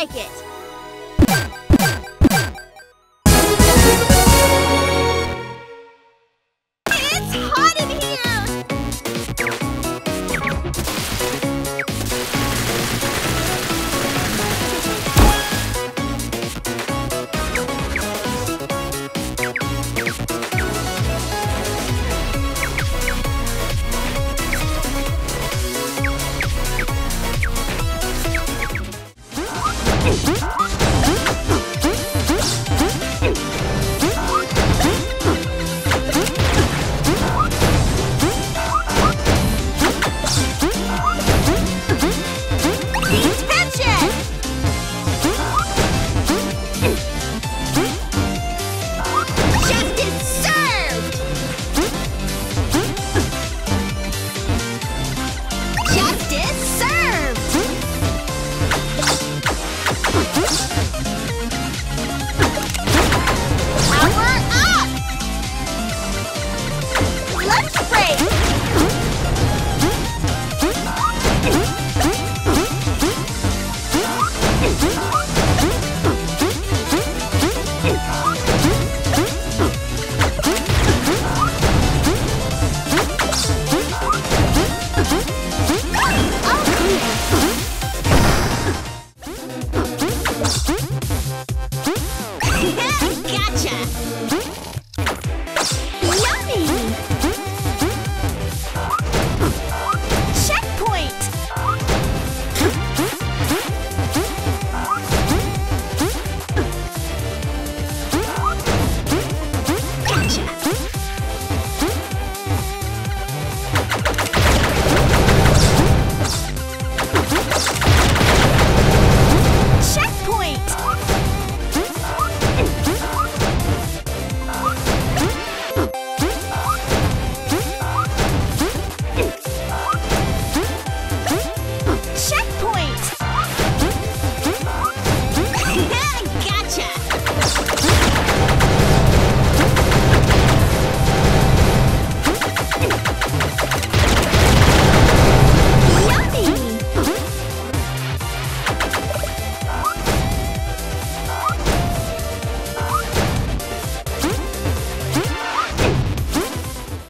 like it. It's hot in here!